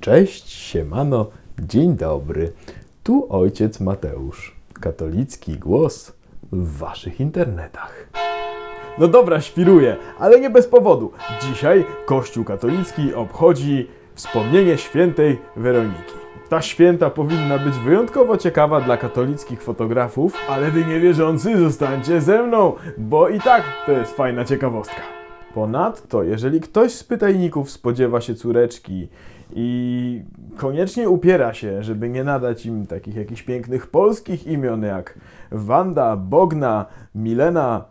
Cześć, siemano, dzień dobry. Tu Ojciec Mateusz. Katolicki głos w waszych internetach. No dobra, świruję, ale nie bez powodu. Dzisiaj Kościół katolicki obchodzi wspomnienie świętej Weroniki. Ta święta powinna być wyjątkowo ciekawa dla katolickich fotografów, ale wy niewierzący zostańcie ze mną, bo i tak to jest fajna ciekawostka. Ponadto, jeżeli ktoś z pytajników spodziewa się córeczki i koniecznie upiera się, żeby nie nadać im takich jakichś pięknych polskich imion jak Wanda, Bogna, Milena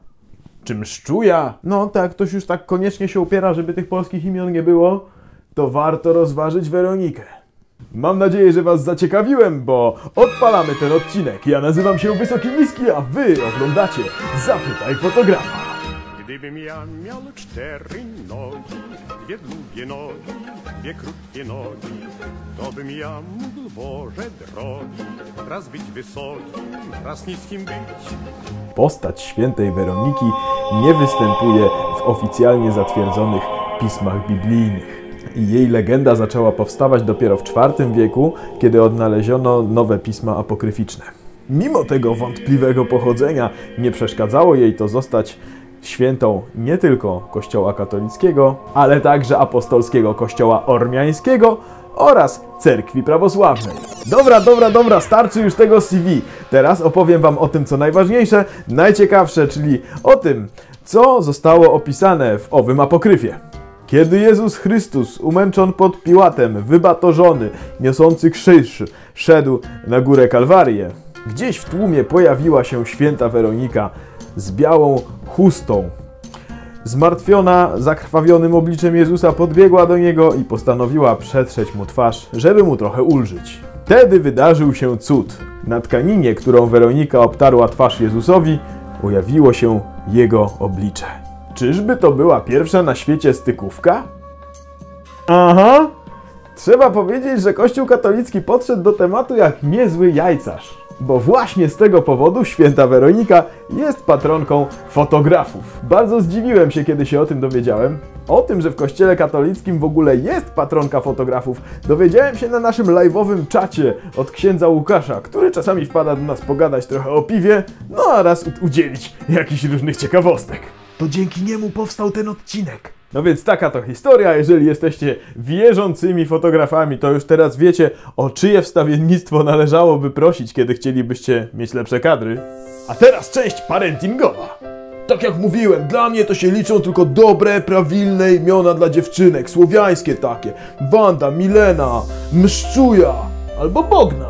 czy Mszczuja, no tak, ktoś już tak koniecznie się upiera, żeby tych polskich imion nie było, to warto rozważyć Weronikę. Mam nadzieję, że was zaciekawiłem, bo odpalamy ten odcinek. Ja nazywam się Wysokiniski, a wy oglądacie Zapytaj Fotografa. Gdybym ja miał 4 nogi, 2 długie nogi, 2 krótkie nogi, to bym ja mógł, Boże drogi, raz być wysoki, raz niskim być. Postać świętej Weroniki nie występuje w oficjalnie zatwierdzonych pismach biblijnych. Jej legenda zaczęła powstawać dopiero w IV wieku, kiedy odnaleziono nowe pisma apokryficzne. Mimo tego wątpliwego pochodzenia nie przeszkadzało jej to zostać świętą nie tylko Kościoła katolickiego, ale także apostolskiego Kościoła ormiańskiego oraz cerkwi prawosławnej. Dobra, starczy już tego CV. Teraz opowiem wam o tym, co najważniejsze, najciekawsze, czyli o tym, co zostało opisane w owym apokryfie. Kiedy Jezus Chrystus, umęczon pod Piłatem, wybatorzony, niosący krzyż, szedł na górę Kalwarię, gdzieś w tłumie pojawiła się święta Weronika z białą chustą. Zmartwiona, zakrwawionym obliczem Jezusa podbiegła do Niego i postanowiła przetrzeć Mu twarz, żeby Mu trochę ulżyć. Wtedy wydarzył się cud. Na tkaninie, którą Weronika obtarła twarz Jezusowi, ujawiło się Jego oblicze. Czyżby to była pierwsza na świecie stykówka? Aha! Trzeba powiedzieć, że Kościół katolicki podszedł do tematu jak niezły jajcarz. Bo właśnie z tego powodu święta Weronika jest patronką fotografów. Bardzo zdziwiłem się, kiedy się o tym dowiedziałem. O tym, że w kościele katolickim w ogóle jest patronka fotografów, dowiedziałem się na naszym live'owym czacie od księdza Łukasza, który czasami wpada do nas pogadać trochę o piwie, no a raz udzielić jakichś różnych ciekawostek. To dzięki niemu powstał ten odcinek. No więc taka to historia. Jeżeli jesteście wierzącymi fotografami, to już teraz wiecie, o czyje wstawiennictwo należałoby prosić, kiedy chcielibyście mieć lepsze kadry. A teraz część parentingowa. Tak jak mówiłem, dla mnie to się liczą tylko dobre, prawilne imiona dla dziewczynek, słowiańskie takie. Wanda, Milena, Mszczuja albo Bogna.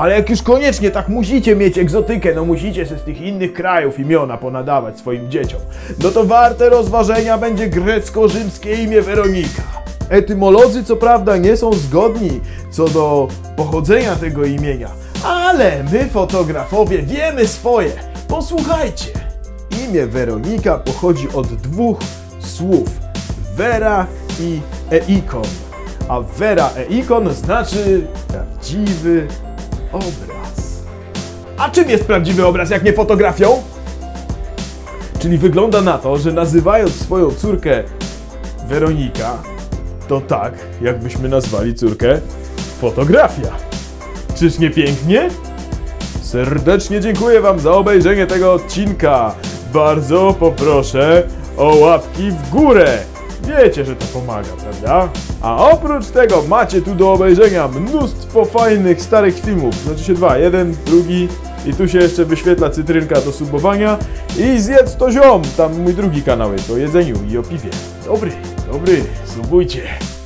Ale jak już koniecznie tak musicie mieć egzotykę, no musicie się z tych innych krajów imiona ponadawać swoim dzieciom, no to warte rozważenia będzie grecko-rzymskie imię Weronika. Etymolodzy co prawda nie są zgodni co do pochodzenia tego imienia, ale my fotografowie wiemy swoje. Posłuchajcie. Imię Weronika pochodzi od 2 słów: vera i eikon. A vera eikon znaczy prawdziwy obraz. A czym jest prawdziwy obraz, jak nie fotografią? Czyli wygląda na to, że nazywając swoją córkę Weronika, to tak, jakbyśmy nazwali córkę fotografia. Czyż nie pięknie? Serdecznie dziękuję wam za obejrzenie tego odcinka. Bardzo poproszę o łapki w górę. Wiecie, że to pomaga, prawda? A oprócz tego macie tu do obejrzenia mnóstwo fajnych, starych filmów. Znaczy się 2, jeden, drugi i tu się jeszcze wyświetla cytrynka do subowania. I zjedz to ziom, tam mój drugi kanał jest o jedzeniu i o piwie. Dobry, subujcie.